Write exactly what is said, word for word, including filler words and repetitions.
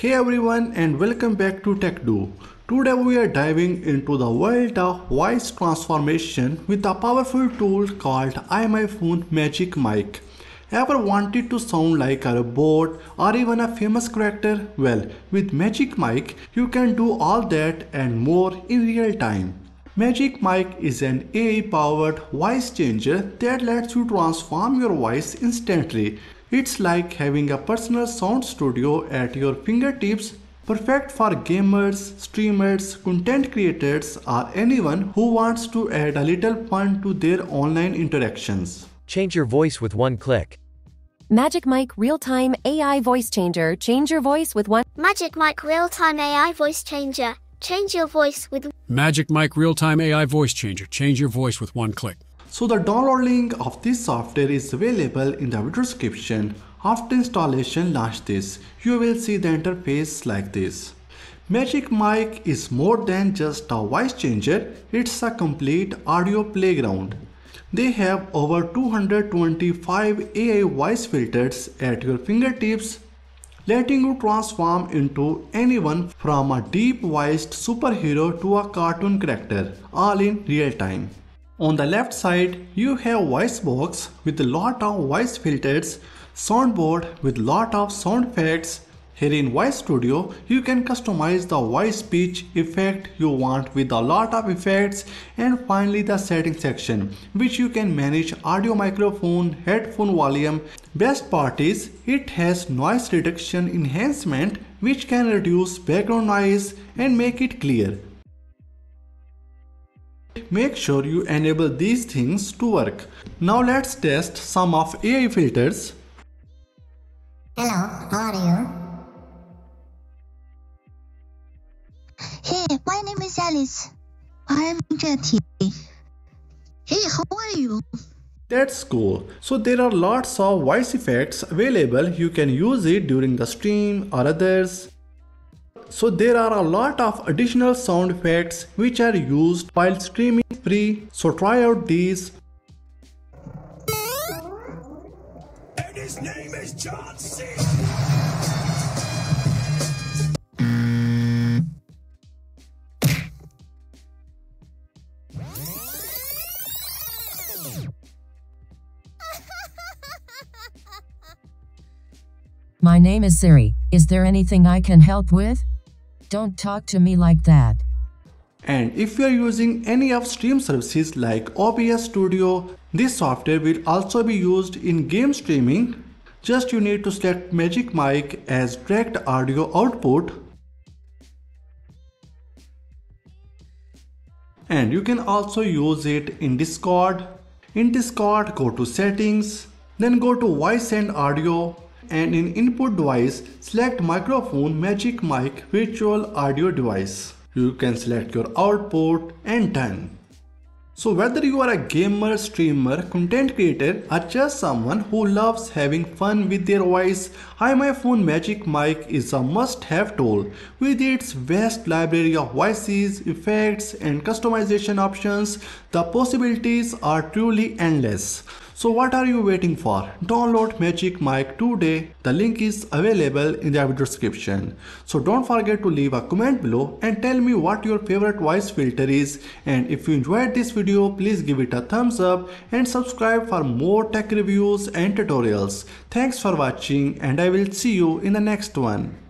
Hey everyone and welcome back to TechDo. Today we are diving into the world of voice transformation with a powerful tool called iMyFone MagicMic. Ever wanted to sound like a robot or even a famous character? Well, with MagicMic you can do all that and more in real time. MagicMic is an A I-powered voice changer that lets you transform your voice instantly. It's like having a personal sound studio at your fingertips, perfect for gamers, streamers, content creators, or anyone who wants to add a little fun to their online interactions. Change your voice with one click. MagicMic Real-Time A I Voice Changer. Change your voice with one. MagicMic Real-Time A I Voice Changer. Change your voice with. MagicMic Real-Time A I Voice Changer. Change your voice with one click. So the download link of this software is available in the video description. After installation, launch this. You will see the interface like this. MagicMic is more than just a voice changer, it's a complete audio playground. They have over two hundred twenty-five A I voice filters at your fingertips, letting you transform into anyone from a deep-voiced superhero to a cartoon character, all in real time. On the left side, you have voice box with a lot of voice filters, soundboard with lot of sound effects. Here in voice studio, you can customize the voice pitch effect you want with a lot of effects, and finally the setting section, which you can manage audio, microphone, headphone volume. Best part is it has noise reduction enhancement, which can reduce background noise and make it clear. Make sure you enable these things to work. Now let's test some of A I filters. Hello, how are you? Hey, my name is Alice. I'm Jetty. Hey, how are you? That's cool. So there are lots of voice effects available. You can use it during the stream or others. So there are a lot of additional sound effects which are used while streaming free, so try out these. And his name is John C. My name is Siri. Is there anything I can help with? Don't talk to me like that. And if you are using any of stream services like O B S Studio, this software will also be used in game streaming. Just you need to select MagicMic as direct audio output. And you can also use it in Discord. In Discord, go to settings, then go to voice and audio. And in input device, select microphone MagicMic virtual audio device. You can select your output and done. So whether you are a gamer, streamer, content creator, or just someone who loves having fun with their voice, iMyFone MagicMic is a must-have tool. With its vast library of voices, effects, and customization options, the possibilities are truly endless. So what are you waiting for? Download MagicMic today. The link is available in the video description. So don't forget to leave a comment below and tell me what your favorite voice filter is. And if you enjoyed this video, please give it a thumbs up and subscribe for more tech reviews and tutorials. Thanks for watching and I will see you in the next one.